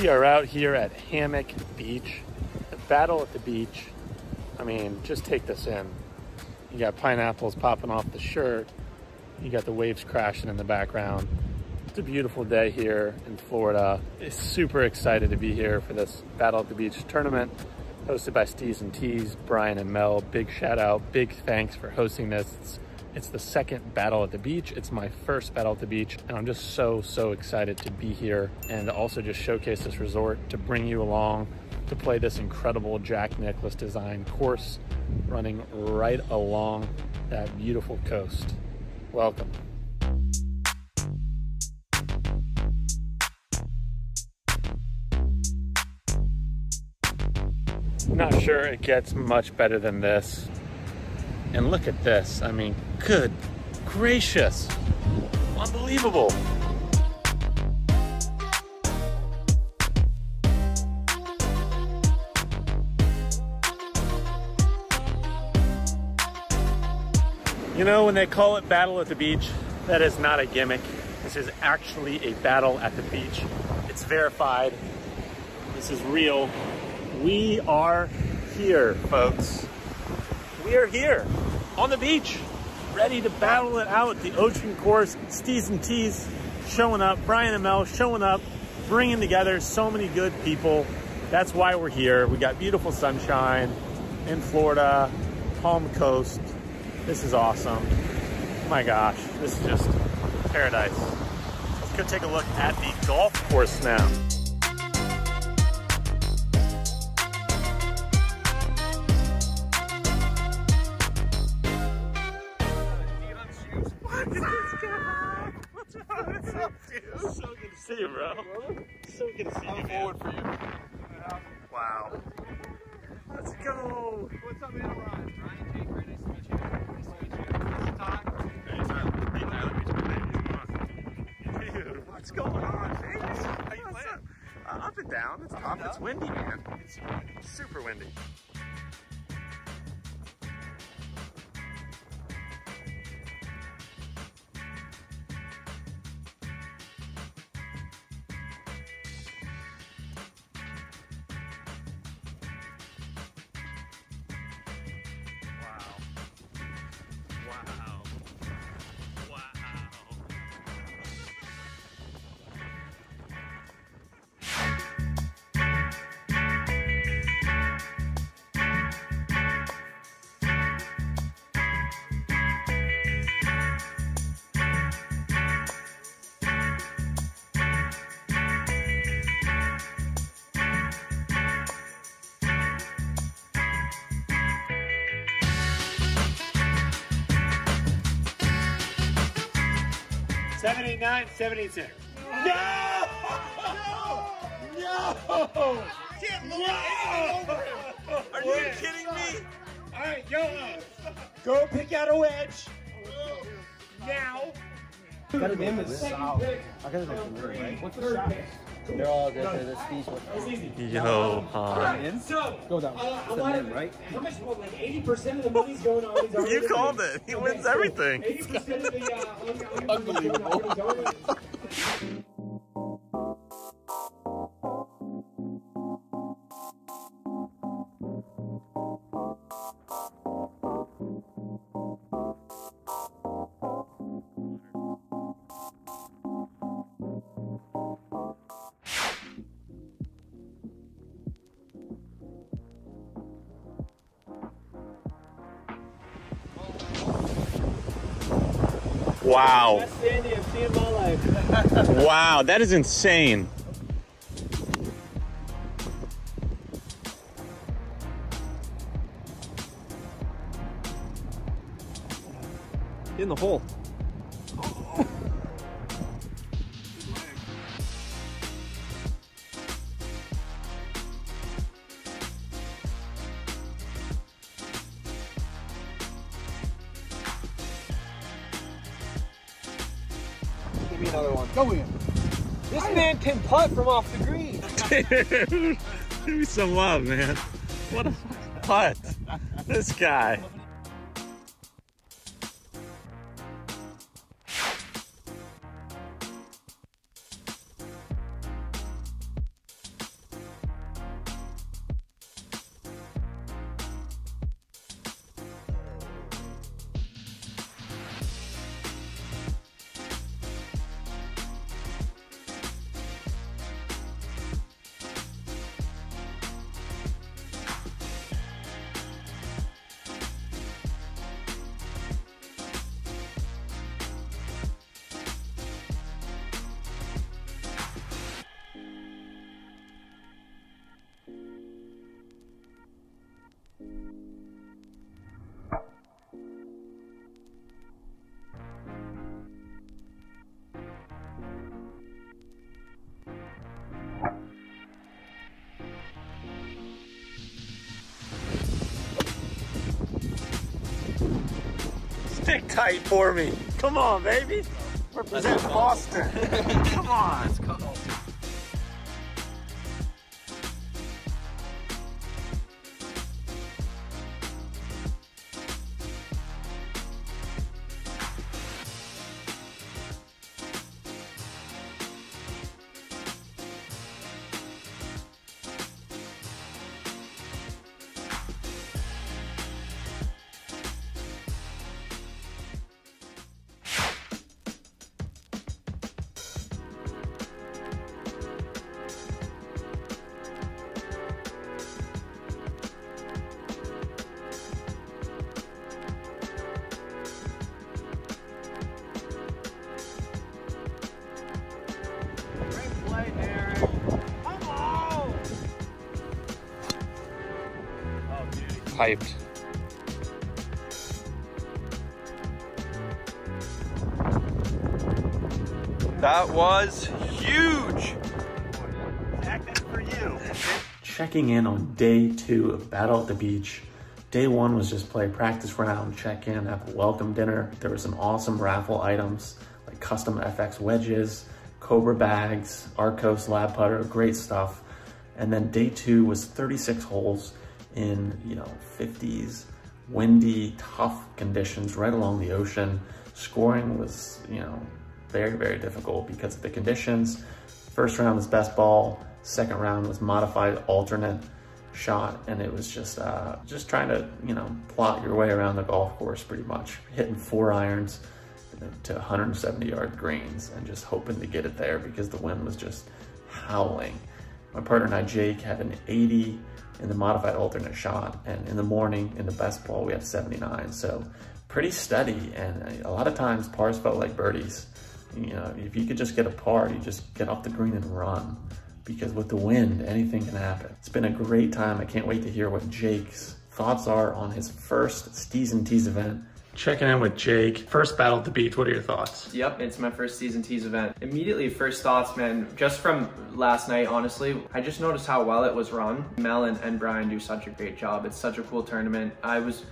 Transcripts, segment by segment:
We are out here at Hammock Beach, the Battle at the Beach. I mean, just take this in. You got pineapples popping off the shirt. You got the waves crashing in the background. It's a beautiful day here in Florida. I'm super excited to be here for this Battle at the Beach tournament hosted by Steez and Tees, Bryan and Mel. Big shout out, big thanks for hosting this. It's the second Battle at the Beach. It's my first Battle at the Beach, and I'm just so excited to be here and to also just showcase this resort, to bring you along to play this incredible Jack Nicklaus design course running right along that beautiful coast. Welcome. Not sure it gets much better than this. And look at this, I mean, good gracious, unbelievable. You know, when they call it Battle at the Beach, that is not a gimmick. This is actually a battle at the beach. It's verified, this is real. We are here, folks. We are here on the beach, ready to battle it out. The Ocean Course, Steez and Tees showing up, Bryan and Mel showing up, bringing together so many good people. That's why we're here. We got beautiful sunshine in Florida, Palm Coast. This is awesome. My gosh, this is just paradise. Let's go take a look at the golf course now. Bro. So good to see you, man. Forward for you. Wow. Let's go. What's up, man? Ryan, Jake, very nice to meet you. Nice to meet you. Nice to talk. Hey, Tyler. Hey, Tyler. Dude, what's going on? Hey, how you playing? Up and down. It's tough. It's windy, man. It's super windy. Super windy. Nine, 786. No! No! No! Can't look anything over him. Are you kidding me? All right, YOLO. Go pick out a wedge. Now. Got him in the solid. I got him in the right. What's the shot? They're all good. They're the speed one. Yo, Han. Go down. Right? How much? Well, like 80% of the money's going on. You called it. He wins everything. 80% of the unbelievable. Wow. Wow, that is insane. In the hole. Oh. Another one. Go in. This man can putt from off the green. Dude, give me some love, man. What a putt. This guy. tight for me. Come on, baby. Represent Boston. Come on. Let's go. Hyped. That was huge. Jack, that's for you. Checking in on day 2 of Battle at the Beach. Day 1 was just play practice round, check in, have a welcome dinner. There were some awesome raffle items like custom FX wedges, Cobra bags, Arcos Lab putter, great stuff. And then day 2 was 36 holes. In 50s, windy, tough conditions right along the ocean. Scoring was, very, very difficult because of the conditions. First round was best ball. Second round was modified alternate shot. And it was just trying to, plot your way around the golf course pretty much. Hitting 4 irons to 170-yard greens and just hoping to get it there because the wind was just howling. My partner and I, Jake, had an 80 in the modified alternate shot, and in the morning in the best ball we had 79, so pretty steady. And a lot of times pars felt like birdies. If you could just get a par, you just get off the green and run, because with the wind anything can happen. It's been a great time. I can't wait to hear what Jake's thoughts are on his first Steez and Tees event. Checking in with Jake, first Battle at the Beach, what are your thoughts? Yep, it's my first Steez and Tees event. Immediately first thoughts, man, just from last night, honestly, I just noticed how well it was run. Mel and Bryan do such a great job. It's such a cool tournament. I was,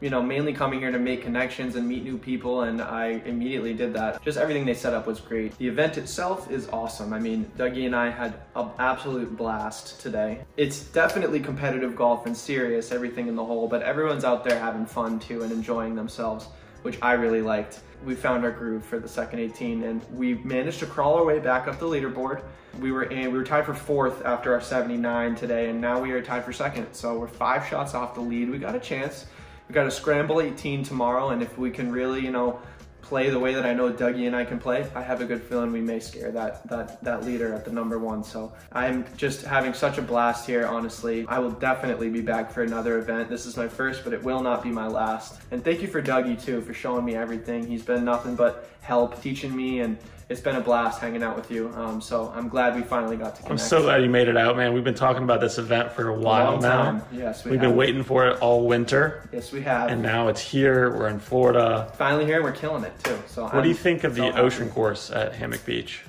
mainly coming here to make connections and meet new people, and I immediately did that. Just everything they set up was great. The event itself is awesome. I mean, Dougie and I had an absolute blast today. It's definitely competitive golf and serious, everything in the hole, but everyone's out there having fun too and enjoying themselves, which I really liked. We found our groove for the second 18, and we managed to crawl our way back up the leaderboard. We were tied for 4th after our 79 today, and now we are tied for 2nd. So we're 5 shots off the lead. We got a chance. We got a scramble 18 tomorrow, and if we can really, play the way that I know Dougie and I can play, I have a good feeling we may scare that leader at the number 1. So I'm just having such a blast here, honestly. I will definitely be back for another event. This is my first, but it will not be my last. And thank you for Dougie too, for showing me everything. He's been nothing but help, teaching me, and it's been a blast hanging out with you. So I'm glad we finally got to connect. I'm so glad you made it out, man. We've been talking about this event for a while now. Yes, we've been waiting for it all winter. Yes, we have. And now it's here. We're in Florida. Finally here, and we're killing it too. So what do you think of the Ocean Course at Hammock Beach?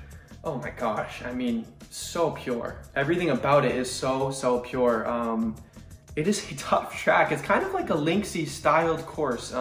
Oh my gosh, I mean, so pure. Everything about it is so, so pure. It is a tough track. It's kind of like a linksy styled course.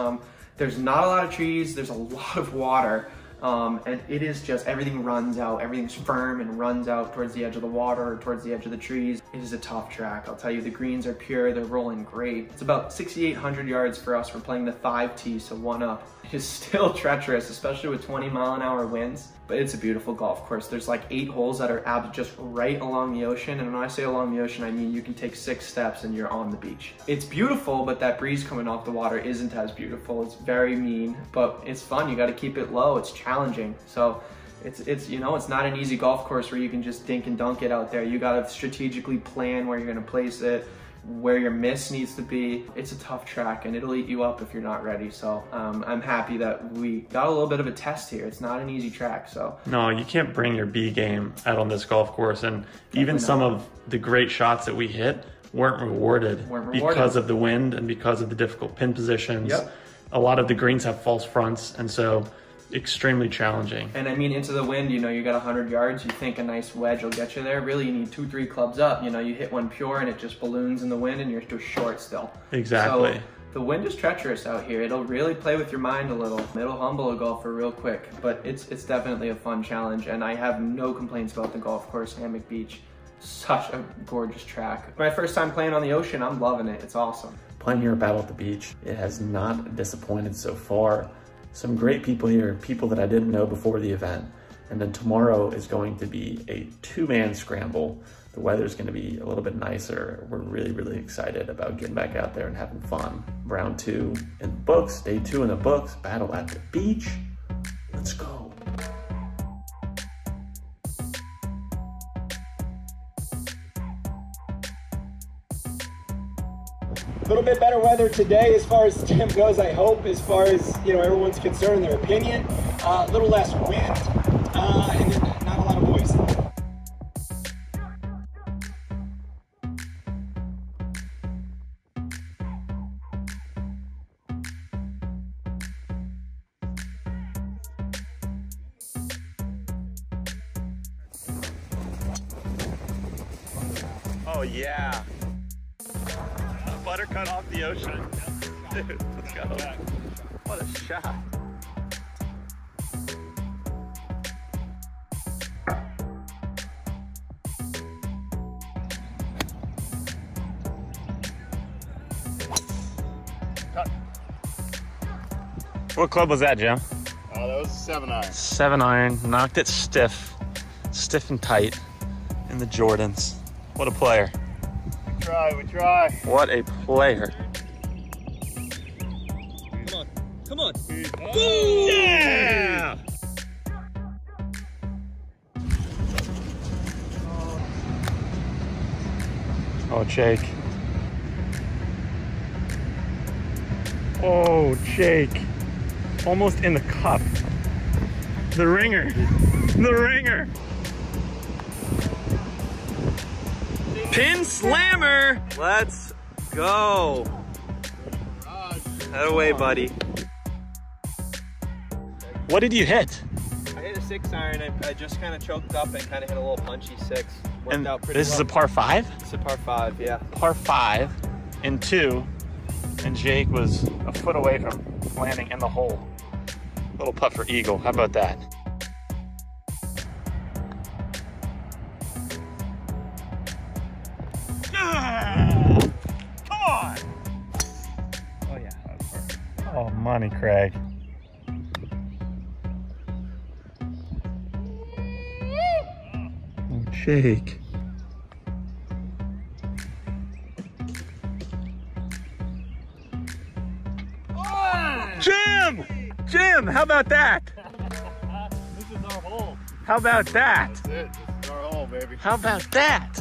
There's not a lot of trees. There's a lot of water. And it is just, everything runs out, everything's firm and runs out towards the edge of the water or towards the edge of the trees. It is a tough track, I'll tell you. The greens are pure, they're rolling great. It's about 6,800 yards for us. We're playing the 5T, so 1 up. It is still treacherous, especially with 20-mile-an-hour winds, but it's a beautiful golf course. There's like 8 holes that are just right along the ocean, and when I say along the ocean, I mean you can take 6 steps and you're on the beach. It's beautiful, but that breeze coming off the water isn't as beautiful. It's very mean, but it's fun. You gotta keep it low, it's challenging. So it's not an easy golf course where you can just dink and dunk it out there. You gotta strategically plan where you're gonna place it, where your miss needs to be. It's a tough track and it'll eat you up if you're not ready. So I'm happy that we got a little bit of a test here. It's not an easy track, so. No, you can't bring your B game out on this golf course. And definitely even some of the great shots that we hit weren't rewarded because of the wind and because of the difficult pin positions. Yep. A lot of the greens have false fronts, and so extremely challenging. And I mean, into the wind, you got 100 yards, you think a nice wedge will get you there. Really, you need 2, 3 clubs up. You hit 1 pure and it just balloons in the wind and you're just short still. Exactly. So The wind is treacherous out here. It'll really play with your mind a little. It'll humble a golfer real quick, but it's definitely a fun challenge, and I have no complaints about the golf course, Hammock Beach. Such a gorgeous track. My first time playing on the ocean, I'm loving it, it's awesome. Playing here at Battle at the Beach, it has not disappointed so far. Some great people here, people that I didn't know before the event. And then tomorrow is going to be a two-man scramble. The weather's gonna be a little bit nicer. We're really, really excited about getting back out there and having fun. Round two in the books, day two in the books, Battle at the Beach. Let's go. A little bit better weather today as far as Tim goes, I hope, as far as, you know, everyone's concerned, their opinion. A little less wind, and not a lot of noise. Oh yeah. Buttercut off the ocean. Dude, let's go. What a shot. Cut. What club was that, Jim? Oh, that was 7-iron. 7-iron, knocked it stiff and tight in the Jordans. What a player. We try. What a player. Come on, come on. Boom! Yeah! Oh, Jake. Oh, Jake. Almost in the cup. The ringer. The ringer. Pin slammer! Let's go! That away, buddy. What did you hit? I hit a 6-iron. I just kind of choked up and kind of hit a little punchy 6. Worked and out pretty this well. Is a par 5? It's a par 5, yeah. Par 5 and 2, and Jake was a foot away from landing in the hole. Little putt for eagle. How about that? Oh, money, Craig. Oh, Jake. Oh! Jim! Jim, how about that? This is our hole. How about that? That's it. This is our hole, baby. How about that?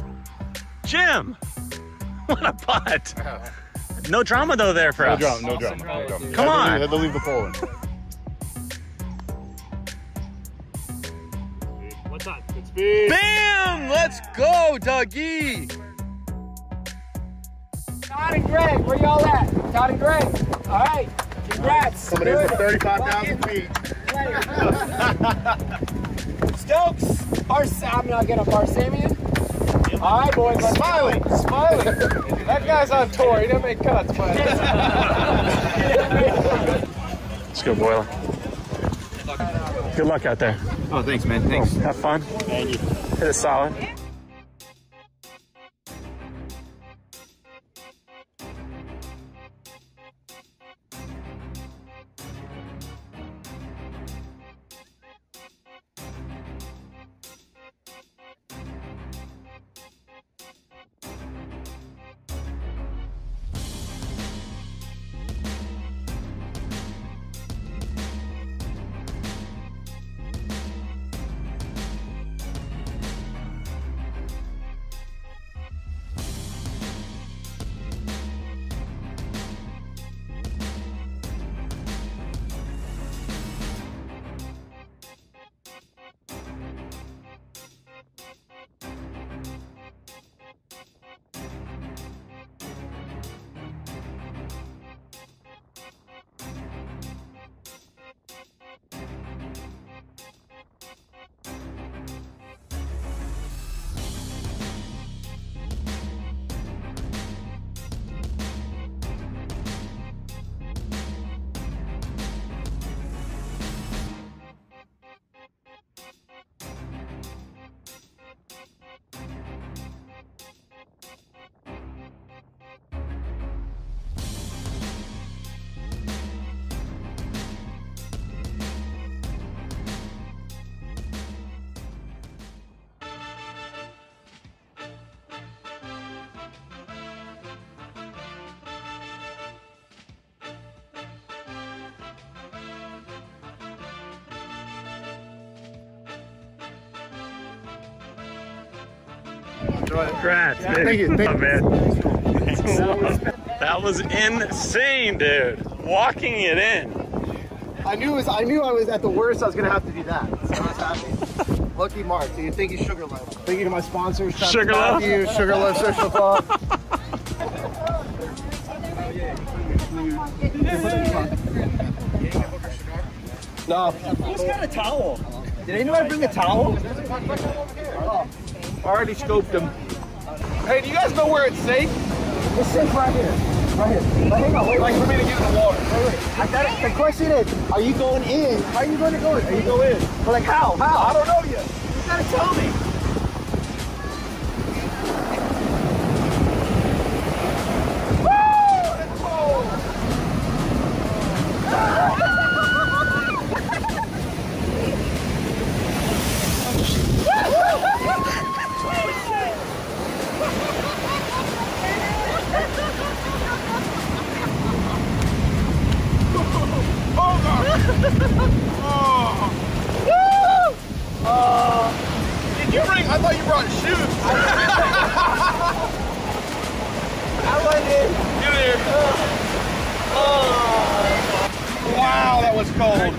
Jim! What a putt! No drama though there for us. No drama. Come on. I had to leave the pole in. What's up? Good speed. Bam! Let's go, Dougie. Todd and Greg, where y'all at? Todd and Greg. All right. Congrats. Somebody has 35,000 feet. Stokes. I'm not gonna Barsamian. All right, boys, let's smiling. That guy's on tour, he didn't make cuts, but... Let's go, Boyle. Good luck out there. Oh, thanks, man, thanks. Oh, have fun. Thank you. Hit it solid. Enjoy it. Congrats, dude. Thank you. Thank you. That was insane, dude. Walking it in. I knew I was at the worst. I was gonna have to do that. So I was happy. Lucky Mark. So thank you, Sugarloaf. Thank you to my sponsors. Sugarloaf. Thank you, Sugarloaf Social Club. No. Who's got a towel? Did anybody bring a towel? Oh, I already scoped them. Hey, do you guys know where it's safe? It's safe right here. Right here. Right here. Wait, like for me to get in the water. Wait, wait. The question is, are you going in? How are you going to go in? Are you going in? But like how? How? I don't know yet. You gotta tell me. Woo! It's cold. Did you bring? I thought you brought shoes. I went in. Get in here. Wow, that was cold.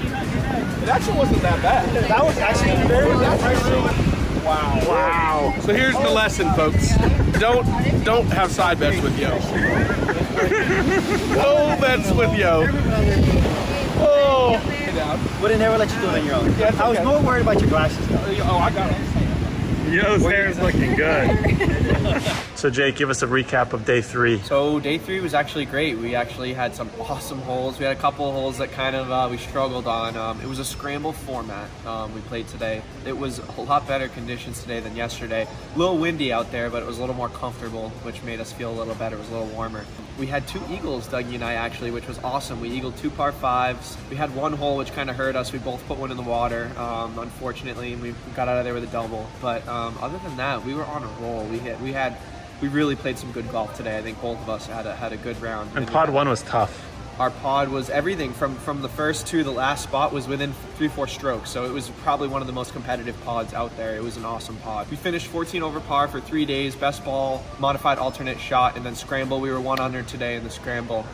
It actually wasn't that bad. That was actually very impressive. Wow. Wow. So here's the lesson, folks. Don't have side bets with yo. No bets with yo. Oh. Wouldn't ever let you do it on your own. Yeah, I was more worried about your glasses though. Oh, I got it. Yo's hair is looking good. So Jake, give us a recap of day three. So day three was actually great. We actually had some awesome holes. We had a couple of holes that kind of we struggled on. It was a scramble format we played today. It was a lot better conditions today than yesterday. A little windy out there, but it was a little more comfortable, which made us feel a little better. It was a little warmer. We had two eagles, Dougie and I, actually, which was awesome. We eagled two par fives. We had one hole, which kind of hurt us. We both put one in the water, unfortunately, and we got out of there with a double. But other than that, we were on a roll. We really played some good golf today. I think both of us had a good round. And pod one was tough. Our pod was everything from the first to the last spot was within 3-4 strokes. So it was probably one of the most competitive pods out there. It was an awesome pod. We finished 14 over par for 3 days, best ball, modified alternate shot, and then scramble. We were 1 under today in the scramble.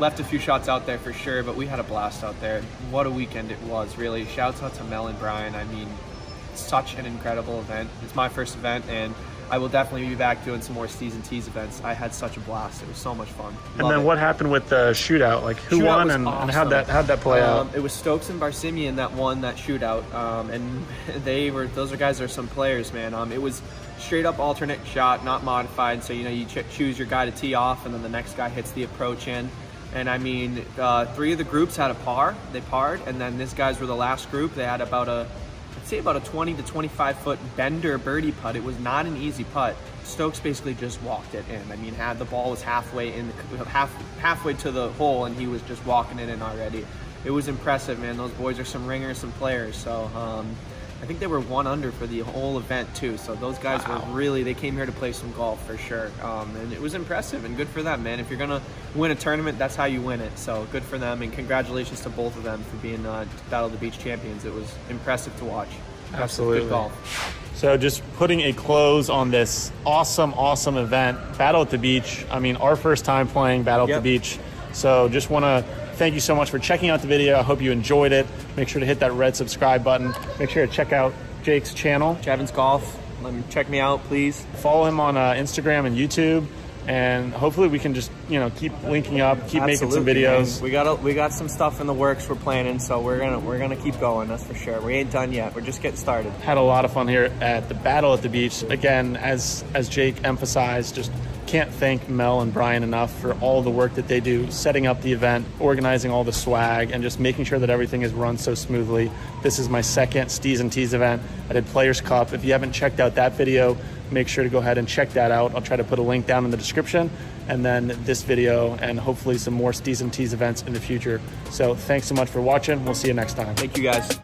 Left a few shots out there for sure, but we had a blast out there. What a weekend it was, really. Shouts out to Mel and Bryan. I mean, such an incredible event. It's my first event, and I will definitely be back doing some more Steez and Tees events. I had such a blast. It was so much fun. What happened with the shootout? Like who won and, awesome. And how'd that play out? It was Stokes and Barsimian that won that shootout. And those guys are some players, man. It was straight up alternate shot, not modified. So, you know, you choose your guy to tee off and then the next guy hits the approach in. And I mean, 3 of the groups had a par, they parred. And then these guys were the last group. They had about a 20 to 25 foot bender birdie putt. It was not an easy putt. Stokes basically just walked it in. I mean, the ball was halfway to the hole and he was just walking it in already. It was impressive, man. Those boys are some ringers, some players. So I think they were 1 under for the whole event too. So those guys were really, they came here to play some golf for sure. And it was impressive and good for them, man. If you're gonna win a tournament, that's how you win it. So good for them and congratulations to both of them for being Battle at the Beach champions. It was impressive to watch. Absolutely. Good golf. So just putting a close on this awesome, awesome event, Battle at the Beach. I mean, our first time playing Battle at the Beach. So just wanna thank you so much for checking out the video. I hope you enjoyed it. Make sure to hit that red subscribe button. Make sure to check out Jake's channel, JevansGolf. Check me out, please. Follow him on Instagram and YouTube. And hopefully we can just, you know, keep linking up, keep making some videos. Man. We got some stuff in the works we're planning, so we're gonna keep going, that's for sure. We ain't done yet. We're just getting started. Had a lot of fun here at the Battle at the Beach. Again, as Jake emphasized, just can't thank Mel and Bryan enough for all the work that they do, setting up the event, organizing all the swag, and just making sure that everything is run so smoothly. This is my second Steez and Tees event. I did Players Cup. If you haven't checked out that video, make sure to go ahead and check that out. I'll try to put a link down in the description, and then this video, and hopefully some more Steez and Tees events in the future. So thanks so much for watching. We'll see you next time. Thank you guys.